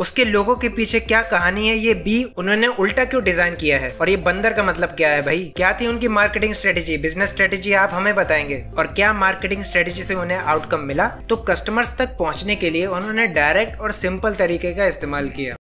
उसके लोगों के पीछे क्या कहानी है, ये बी उन्होंने उल्टा क्यों डिजाइन किया है और ये बंदर का मतलब क्या है भाई? क्या थी उनकी मार्केटिंग स्ट्रेटेजी, बिजनेस स्ट्रेटेजी, आप हमें बताएंगे। और क्या मार्केटिंग स्ट्रेटेजी से उन्हें आउटकम मिला? तो कस्टमर्स तक पहुंचने के लिए उन्होंने डायरेक्ट और सिंपल तरीके का इस्तेमाल किया।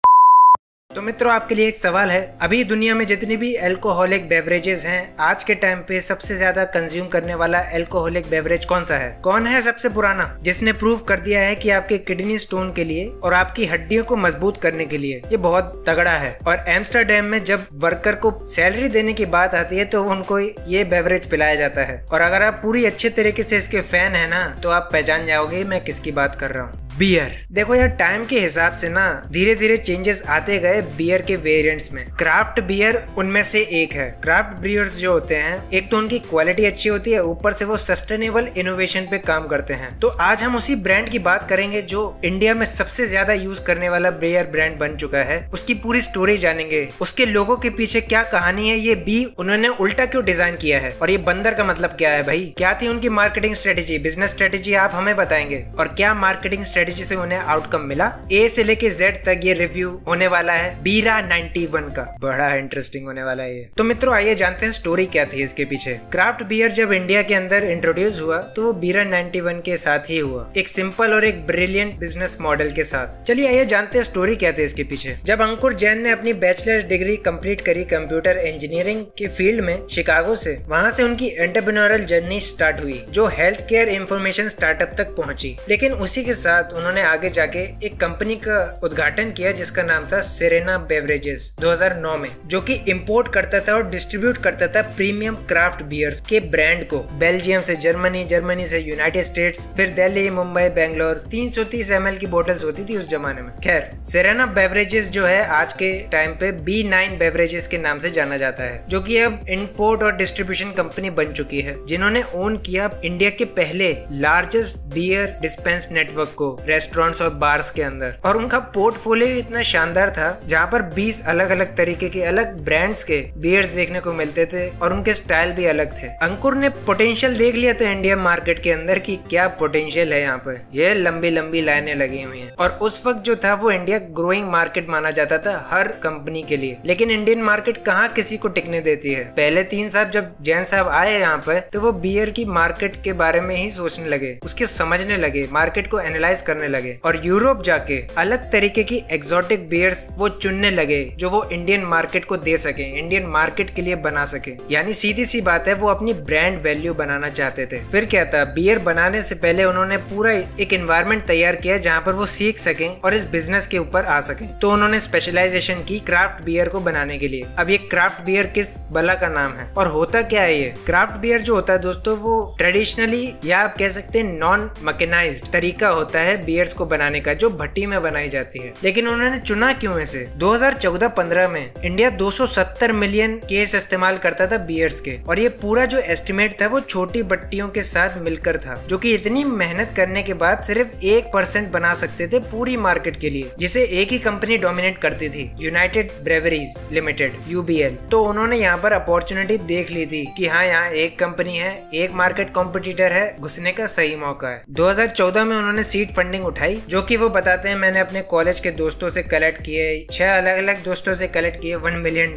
तो मित्रों, आपके लिए एक सवाल है, अभी दुनिया में जितनी भी एल्कोहलिक बेवरेजेस हैं, आज के टाइम पे सबसे ज्यादा कंज्यूम करने वाला एल्कोहलिक बेवरेज कौन सा है? कौन है सबसे पुराना जिसने प्रूव कर दिया है कि आपके किडनी स्टोन के लिए और आपकी हड्डियों को मजबूत करने के लिए ये बहुत तगड़ा है? और एम्स्टर्डम में जब वर्कर को सैलरी देने की बात आती है तो उनको ये बेवरेज पिलाया जाता है। और अगर आप पूरी अच्छे तरीके से इसके फैन है ना, तो आप पहचान जाओगे मैं किसकी बात कर रहा हूँ। बियर, देखो यार, टाइम के हिसाब से ना धीरे धीरे चेंजेस आते गए बियर के वेरिएंट्स में। क्राफ्ट बियर उनमें से एक है। क्राफ्ट ब्रियर्स जो होते हैं, एक तो उनकी क्वालिटी अच्छी होती है, ऊपर से वो सस्टेनेबल इनोवेशन पे काम करते हैं। तो आज हम उसी ब्रांड की बात करेंगे जो इंडिया में सबसे ज्यादा यूज करने वाला बियर ब्रांड बन चुका है। उसकी पूरी स्टोरी जानेंगे, उसके लोगों के पीछे क्या कहानी है, ये बी उन्होंने उल्टा क्यों डिजाइन किया है और ये बंदर का मतलब क्या है भाई? क्या थी उनकी मार्केटिंग स्ट्रेटेजी, बिजनेस स्ट्रेटेजी, आप हमें बताएंगे। और क्या मार्केटिंग स्ट्रेटेजी से उन्हें आउटकम मिला? ए से लेके जेड तक ये रिव्यू होने वाला है बीरा 91 का। बड़ा इंटरेस्टिंग होने वाला है ये। तो मित्रों, आइए जानते हैं स्टोरी क्या थी इसके पीछे। क्राफ्ट बियर जब इंडिया के अंदर इंट्रोड्यूस हुआ तो वो बीरा 91 के साथ ही हुआ, एक सिंपल और एक ब्रिलियंट बिजनेस मॉडल के साथ। चलिए आइए जानते हैं स्टोरी क्या थी इसके पीछे। जब अंकुर जैन ने अपनी बैचलर्स डिग्री कम्प्लीट करी कंप्यूटर इंजीनियरिंग के फील्ड में शिकागो से, वहाँ से उनकी एंटरप्रेन्योरल जर्नी स्टार्ट हुई जो हेल्थ केयर इंफॉर्मेशन स्टार्टअप तक पहुँची। लेकिन उसी के साथ उन्होंने आगे जाके एक कंपनी का उद्घाटन किया जिसका नाम था सेरेना बेवरेजेस 2009 में, जो कि इंपोर्ट करता था और डिस्ट्रीब्यूट करता था प्रीमियम क्राफ्ट बियर्स के ब्रांड को बेल्जियम से जर्मनी, जर्मनी से यूनाइटेड स्टेट्स, फिर दिल्ली, मुंबई, बेंगलोर। 330 ml की बोटल्स होती थी उस जमाने में। खैर, सेरेना बेवरेजेस जो है आज के टाइम पे B9 बेवरेजेस के नाम से जाना जाता है, जो की अब इंपोर्ट और डिस्ट्रीब्यूशन कंपनी बन चुकी है जिन्होंने ओन किया इंडिया के पहले लार्जेस्ट बियर डिस्पेंस नेटवर्क को रेस्टोरेंट्स और बार्स के अंदर। और उनका पोर्टफोलियो इतना शानदार था जहाँ पर 20 अलग अलग तरीके के अलग ब्रांड्स के बियर्स देखने को मिलते थे और उनके स्टाइल भी अलग थे। अंकुर ने पोटेंशियल देख लिया था इंडिया मार्केट के अंदर कि क्या पोटेंशियल है यहाँ पर। ये लंबी लंबी लाइनें लगी हुई हैं और उस वक्त जो था वो इंडिया ग्रोइंग मार्केट माना जाता था हर कंपनी के लिए। लेकिन इंडियन मार्केट कहाँ किसी को टिकने देती है। पहले 3 साहब जब जैन साहब आए यहाँ पर तो वो बियर की मार्केट के बारे में ही सोचने लगे, उसके समझने लगे, मार्केट को एनालाइज करने लगे और यूरोप जाके अलग तरीके की एक्सोटिक बियर्स वो चुनने लगे जो वो इंडियन मार्केट को दे सके, इंडियन मार्केट के लिए बना सके। यानी सीधी सी बात है, वो अपनी ब्रांड वैल्यू बनाना चाहते थे। फिर क्या था, बियर बनाने से पहले उन्होंने पूरा एक एनवायरनमेंट तैयार किया जहाँ पर वो सीख सके और इस बिजनेस के ऊपर आ सके। तो उन्होंने स्पेशलाइजेशन की क्राफ्ट बियर को बनाने के लिए। अब ये क्राफ्ट बियर किस बला का नाम है और होता क्या है ये? क्राफ्ट बियर जो होता है दोस्तों, वो ट्रेडिशनली या आप कह सकते हैं नॉन मैकेनाइज्ड तरीका होता है बियर्स को बनाने का जो भट्टी में बनाई जाती है। लेकिन उन्होंने चुना क्यों इसे? 2014-15 में इंडिया 270 मिलियन केस इस्तेमाल करता था बियर्स के और ये पूरा जो एस्टिमेट था वो छोटी भट्टियों के साथ मिलकर था, जो कि इतनी मेहनत करने के बाद सिर्फ 1% बना सकते थे पूरी मार्केट के लिए, जिसे एक ही कंपनी डोमिनेट करती थी, यूनाइटेड ब्रेवरीज लिमिटेड (UBL). तो उन्होंने यहाँ पर अपॉर्चुनिटी देख ली थी कि हाँ, यहाँ एक कंपनी है, एक मार्केट कॉम्पिटिटर है, घुसने का सही मौका है। 2014 में उन्होंने सीट फंडिंग उठाई जो कि वो बताते हैं मैंने अपने कॉलेज के दोस्तों से कलेक्ट किए, 6 अलग अलग दोस्तों से कलेक्ट किए $1 मिलियन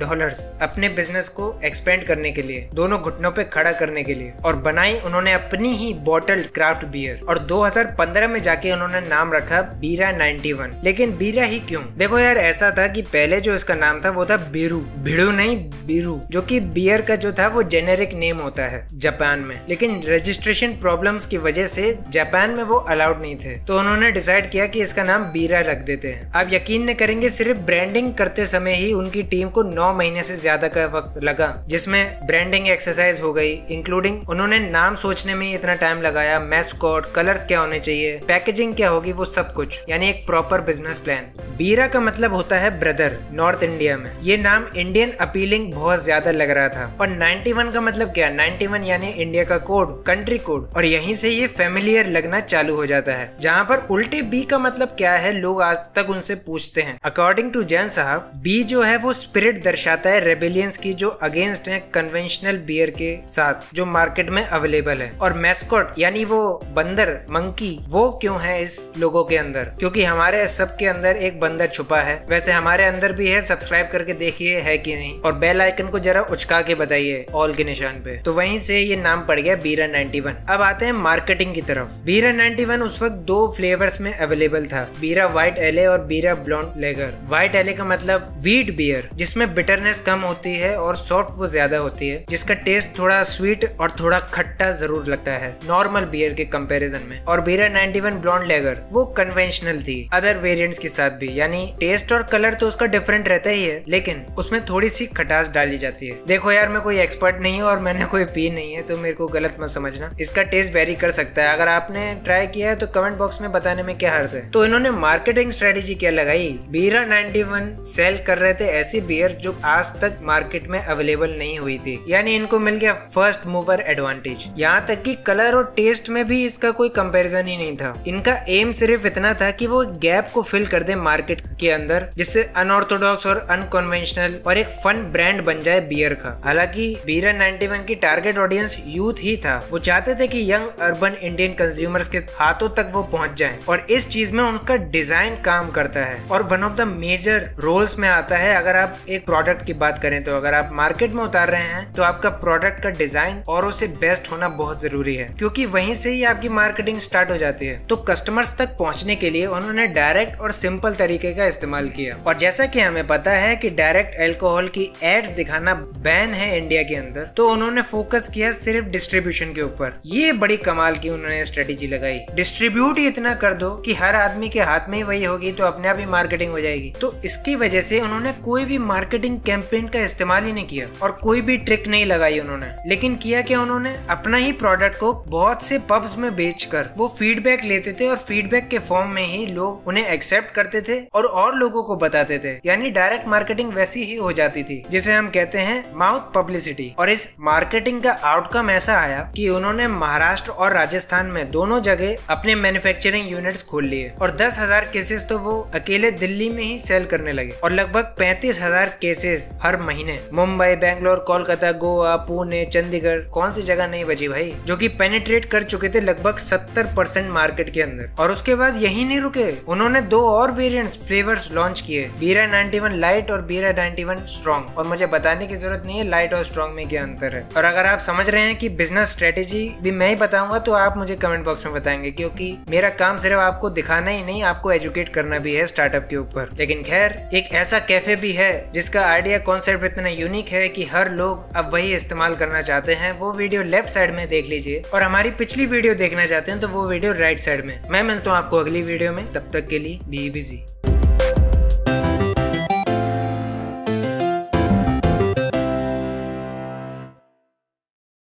अपने बिजनेस को एक्सपेंड करने के लिए, दोनों घुटनों पे खड़ा करने के लिए। और बनाई उन्होंने अपनी ही बॉटल्ड क्राफ्ट बियर और 2015 में जाके उन्होंने नाम रखा बीरा 91। लेकिन बीरा ही क्यों? देखो यार, ऐसा था कि पहले जो इसका नाम था वो था बीरू, भिड़ू नहीं, बीरू, जो की बियर का जो था वो जेनेरिक नेम होता है जापान में। लेकिन रजिस्ट्रेशन प्रॉब्लम की वजह से जापान में वो अलाउड नहीं थे, तो उन्होंने डिसाइड किया कि इसका नाम बीरा रख देते हैं। आप यकीन नहीं करेंगे, सिर्फ ब्रांडिंग करते समय ही उनकी टीम को 9 महीने से ज्यादा का वक्त लगा, जिसमें ब्रांडिंग एक्सरसाइज हो गई इंक्लूडिंग उन्होंने नाम सोचने में इतना टाइम लगाया, मैस्कॉट, कलर्स क्या होने चाहिए, पैकेजिंग क्या होगी, वो सब कुछ, यानी एक प्रॉपर बिजनेस प्लान। बीरा का मतलब होता है ब्रदर नॉर्थ इंडिया में। ये नाम इंडियन अपीलिंग बहुत ज्यादा लग रहा था। और 91 का मतलब क्या? 91 यानी इंडिया का कोड, कंट्री कोड, और यहीं से ये फेमिलियर लगना चालू हो जाता है। जहाँ पर उल्टे बी का मतलब क्या है, लोग आज तक उनसे पूछते हैं। अकॉर्डिंग टू जैन साहब, बी जो है वो स्पिरिट दर्शाता है रेबेलियंस की, जो अगेंस्ट है कन्वेंशनल बियर के साथ जो मार्केट में अवेलेबल है। और मैस्कॉट यानी वो बंदर, मंकी, वो क्यों है इस लोगों के अंदर? क्योंकि हमारे सबके अंदर एक बंदर छुपा है, वैसे हमारे अंदर भी है। सब्सक्राइब करके देखिए है कि नहीं, और बेल आइकन को जरा उचका के बताइए ऑल के निशान पे। तो वहीं से ये नाम पड़ गया बीरा 91। अब आते हैं मार्केटिंग की तरफ। बीरा 91 उस वक्त दो फ्लेवर्स में अवेलेबल था, बीरा व्हाइट एले और बीरा ब्लॉन्ड लेगर। व्हाइट एले का मतलब व्हीट बियर, जिसमें बिटरनेस कम होती है और सॉफ्ट वो ज्यादा होती है, जिसका टेस्ट थोड़ा स्वीट और थोड़ा खट्टा जरूर लगता है नॉर्मल बियर के कंपैरिजन में। और बीरा 91 ब्लॉन्ड लेगर वो कन्वेंशनल थी अदर वेरिएंट्स के साथ भी, यानी टेस्ट और कलर तो उसका डिफरेंट रहता ही है, लेकिन उसमें थोड़ी सी खटास डाली जाती है। देखो यार, मैं कोई एक्सपर्ट नहीं हूँ और मैंने कोई पी नहीं है, तो मेरे को गलत मत समझना, इसका टेस्ट वेरी कर सकता है। अगर आपने ट्राई किया है तो कमेंट बॉक्स में बताने में क्या हर्ज है। तो इन्होंने मार्केटिंग स्ट्रेटेजी क्या लगाई, बीरा 91 सेल कर रहे थे ऐसी बियर जो आज तक मार्केट में अवेलेबल नहीं हुई थी, यानी इनको मिल गया फर्स्ट मूवर एडवांटेज। यहाँ तक कि कलर और टेस्ट में भी इसका कोई कंपैरिजन ही नहीं था। इनका एम सिर्फ इतना था कि वो गैप को फिल कर दे मार्केट के अंदर, जिससे अनऑर्थोडॉक्स और अनकन्वेंशनल और एक फन ब्रांड बन जाए बियर का। हालांकि बीरा 91 की टारगेट ऑडियंस यूथ ही था, वो चाहते थे कि यंग अर्बन इंडियन कंज्यूमर्स के हाथों तक वो पहुंच जाएं, और इस चीज में उनका डिजाइन काम करता है और one of the major roles में आता है। अगर आप एक प्रोडक्ट की बात करें तो अगर आप मार्केट में उतार रहे हैं तो आपका प्रोडक्ट का डिजाइन औरों से बेस्ट होना बहुत जरूरी है, क्योंकि वहीं से ही आपकी मार्केटिंग स्टार्ट हो जाती है। तो कस्टमर्स तक पहुंचने के लिए उन्होंने डायरेक्ट और सिंपल तरीके का इस्तेमाल किया, और जैसा कि हमें पता है कि डायरेक्ट अल्कोहल की एड्स दिखाना बैन है इंडिया के अंदर, तो उन्होंने फोकस किया सिर्फ डिस्ट्रीब्यूशन के ऊपर। ये बड़ी कमाल की उन्होंने स्ट्रेटेजी लगाई, डिस्ट्रीब्यूट ही इतना कर दो कि हर आदमी के हाथ में ही वही होगी तो अपने आप ही मार्केटिंग हो जाएगी। तो इसकी वजह से उन्होंने कोई भी मार्केटिंग कैंपेन का इस्तेमाल ही नहीं किया और कोई भी ट्रिक नहीं लगाई उन्होंने, लेकिन किया क्या, उन्होंने अपना ही प्रोडक्ट को बहुत से पब्स में बेचकर वो फीडबैक लेते थे और फीडबैक के फॉर्म में ही लोग उन्हें एक्सेप्ट करते थे और लोगों को बताते थे, यानी डायरेक्ट मार्केटिंग वैसी ही हो जाती थी जिसे हम कहते हैं माउथ पब्लिसिटी। और इस मार्केटिंग का आउटकम ऐसा आया कि उन्होंने महाराष्ट्र और राजस्थान में दोनों जगह अपने मैन्युफैक्चरिंग यूनिट्स खोल लिए, और 10,000 केसेस तो वो अकेले दिल्ली में ही सेल करने लगे, और लगभग 35,000 केसेस हर महीने। मुंबई, बेंगलोर, कोलकाता, गोवा, पुणे, चंडीगढ़, कौन सी जगह नहीं बची भाई, जो कि पेनिट्रेट कर चुके थे लगभग 70% मार्केट के अंदर। और उसके बाद यही नहीं रुके, उन्होंने दो और वेरिएंट्स फ्लेवर्स लॉन्च किए, बीरा 91 लाइट और बीरा 91 स्ट्रॉन्ग। और मुझे बताने की जरूरत नहीं है लाइट और स्ट्रॉन्ग में क्या अंतर है, और अगर आप समझ रहे हैं कि बिजनेस स्ट्रेटेजी भी मैं ही बताऊंगा तो आप मुझे कमेंट बॉक्स में बताएंगे, क्योंकि मेरा काम सिर्फ आपको दिखाना ही नहीं, आपको एजुकेट करना भी है स्टार्टअप के ऊपर। लेकिन खैर, एक ऐसा कैफे भी है जिसका आइडिया कॉन्सेप्ट इतना यूनिक है कि हर लोग अब वही इस्तेमाल करना चाहते हैं। वो वीडियो लेफ्ट साइड में देख लीजिए, और हमारी पिछली वीडियो देखना चाहते हैं तो वो वीडियो राइट साइड में। मैं मिलता हूँ आपको अगली वीडियो में, तब तक के लिए बी बिजी।